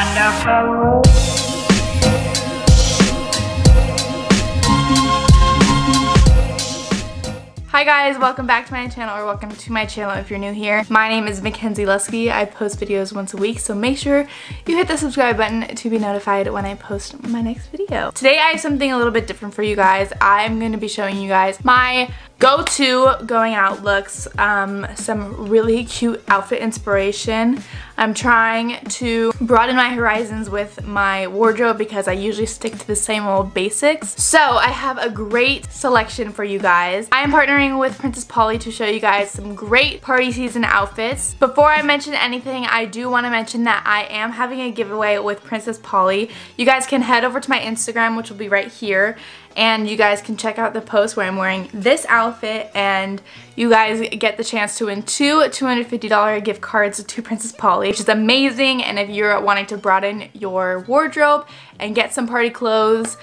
wonderful. Hi guys, welcome back to my channel, or welcome to my channel if you're new here. My name is McKenzie Luskey. I post videos once a week, so make sure you hit the subscribe button to be notified when I post my next video. Today I have something a little bit different for you guys. I'm going to be showing you guys my go-to going out looks, some really cute outfit inspiration. I'm trying to broaden my horizons with my wardrobe because I usually stick to the same old basics. So I have a great selection for you guys. I am partnering with Princess Polly to show you guys some great party season outfits. Before I mention anything, I do want to mention that I am having a giveaway with Princess Polly. You guys can head over to my Instagram, which will be right here, and you guys can check out the post where I'm wearing this outfit, and you guys get the chance to win two $250 gift cards to Princess Polly, which is amazing. And if you're wanting to broaden your wardrobe and get some party clothes,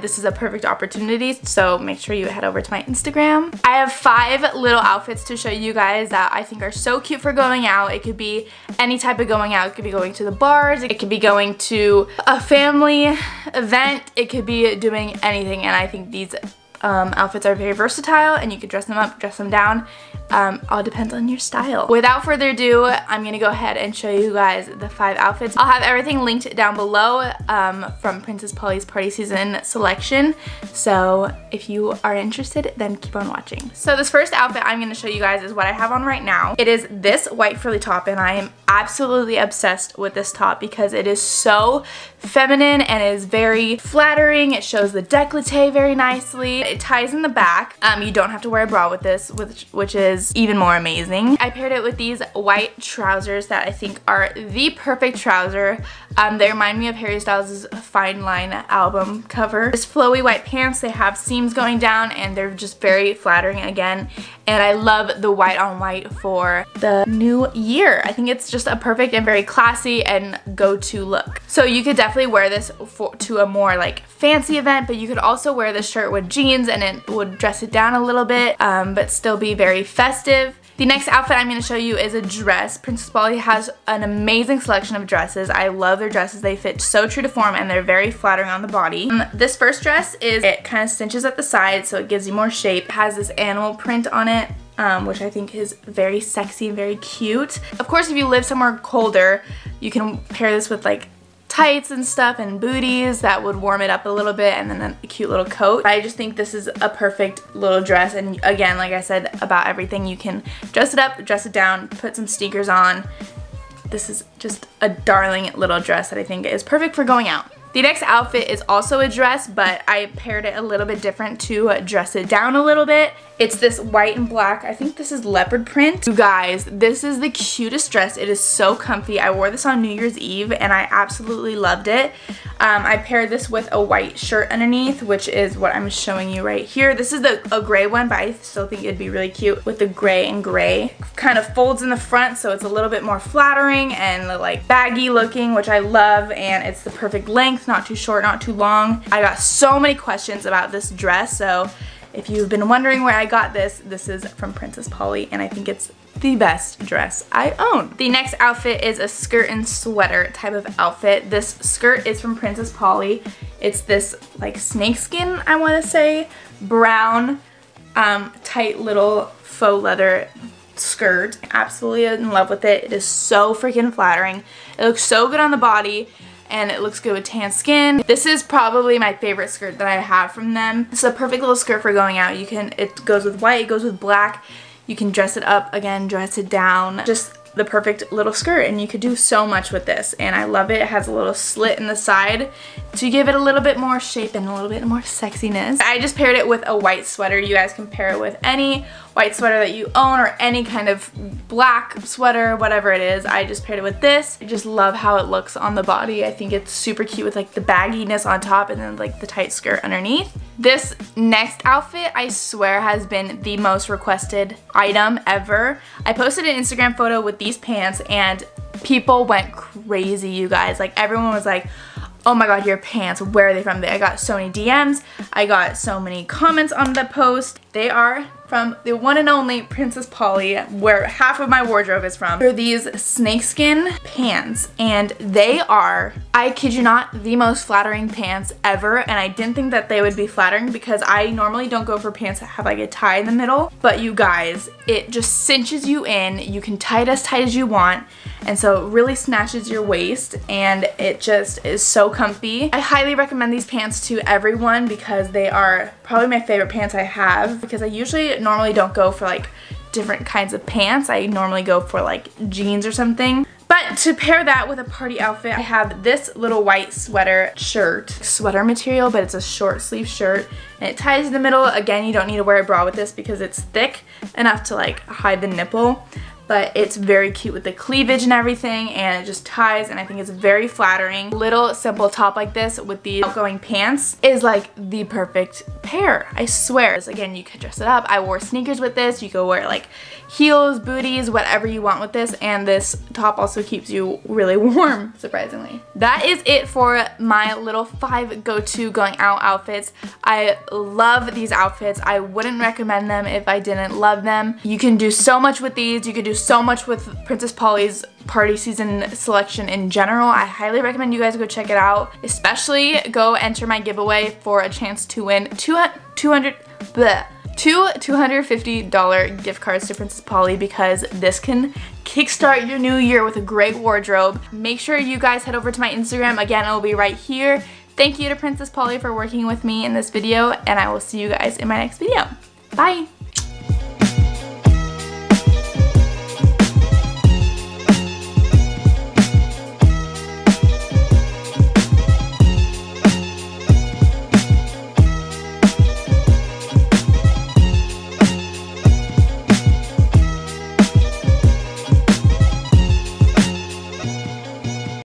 this is a perfect opportunity, so make sure you head over to my Instagram. I have 5 little outfits to show you guys that I think are so cute for going out. It could be any type of going out. It could be going to the bars. It could be going to a family event. It could be doing anything, and I think these outfits are very versatile, and you could dress them up, dress them down, all depends on your style. Without further ado, I'm gonna go ahead and show you guys the 5 outfits. I'll have everything linked down below from Princess Polly's party season selection, so if you are interested, then keep on watching. So this first outfit I'm gonna show you guys is what I have on right now. It is this white frilly top, and I am absolutely obsessed with this top because it is so feminine and is very flattering. It shows the décolleté very nicely. It ties in the back. You don't have to wear a bra with this, which is even more amazing. I paired it with these white trousers that I think are the perfect trouser. They remind me of Harry Styles' Fine Line album cover. This flowy white pants, they have seams going down, and they're just very flattering again. And I love the white on white for the new year. I think it's just a perfect and very classy and go-to look. So you could definitely wear this to a more like fancy event, but you could also wear this shirt with jeans and it would dress it down a little bit, but still be very festive. The next outfit I'm going to show you is a dress. Princess Polly has an amazing selection of dresses. I love their dresses. They fit so true to form, and they're very flattering on the body. This first dress is, it kind of cinches at the side, so it gives you more shape. It has this animal print on it, which I think is very sexy and very cute. Of course, if you live somewhere colder, you can pair this with like tights and stuff and booties that would warm it up a little bit, and then a cute little coat. I just think this is a perfect little dress, and again, like I said about everything, you can dress it up, dress it down, put some sneakers on. This is just a darling little dress that I think is perfect for going out. The next outfit is also a dress, but I paired it a little bit different to dress it down a little bit. It's this white and black, I think this is leopard print. You guys, this is the cutest dress. It is so comfy. I wore this on New Year's Eve and I absolutely loved it. I paired this with a white shirt underneath, which is what I'm showing you right here. This is a gray one, but I still think it'd be really cute with the gray and gray. Kind of folds in the front, so it's a little bit more flattering and like baggy looking, which I love, and it's the perfect length, not too short, not too long. I got so many questions about this dress, so if you've been wondering where I got this, this is from Princess Polly, and I think it's the best dress I own. The next outfit is a skirt and sweater type of outfit. This skirt is from Princess Polly. It's this like snakeskin, I want to say, brown, tight little faux leather skirt. Absolutely in love with it. It is so freaking flattering. It looks so good on the body, and it looks good with tan skin. This is probably my favorite skirt that I have from them. It's a perfect little skirt for going out. You can, it goes with white, it goes with black. You can dress it up again, dress it down. Just the perfect little skirt, and you could do so much with this, and I love it. It has a little slit in the side to give it a little bit more shape and a little bit more sexiness. I just paired it with a white sweater. You guys can pair it with any white sweater that you own, or any kind of black sweater, whatever it is. I just paired it with this. I just love how it looks on the body. I think it's super cute with like the bagginess on top and then like the tight skirt underneath. This next outfit, I swear, has been the most requested item ever. I posted an Instagram photo with these pants and people went crazy, you guys. Like everyone was like, oh my god, your pants, where are they from? I got so many DMs, I got so many comments on the post. They are from the one and only Princess Polly, where half of my wardrobe is from. They're these snakeskin pants, and they are, I kid you not, the most flattering pants ever, and I didn't think that they would be flattering because I normally don't go for pants that have like a tie in the middle, but you guys, it just cinches you in. You can tie it as tight as you want, and so it really snatches your waist, and it just is so comfy. I highly recommend these pants to everyone because they are probably my favorite pants I have, because I usually normally don't go for like different kinds of pants. I normally go for like jeans or something. But to pair that with a party outfit, I have this little white sweater material, but it's a short sleeve shirt and it ties in the middle. Again, you don't need to wear a bra with this because it's thick enough to like hide the nipple, but it's very cute with the cleavage and everything, and it just ties, and I think it's very flattering. Little simple top like this with these outgoing pants is like the perfect pair, I swear. Again, you could dress it up. I wore sneakers with this. You could wear like heels, booties, whatever you want with this, and this top also keeps you really warm, surprisingly. That is it for my little 5 go-to going out outfits. I love these outfits. I wouldn't recommend them if I didn't love them. You can do so much with these. You could do so much with Princess Polly's party season selection in general. I highly recommend you guys go check it out, especially go enter my giveaway for a chance to win two $250 gift cards to Princess Polly, because this can kickstart your new year with a great wardrobe. Make sure you guys head over to my Instagram. Again, it'll be right here. Thank you to Princess Polly for working with me in this video, and I will see you guys in my next video. Bye!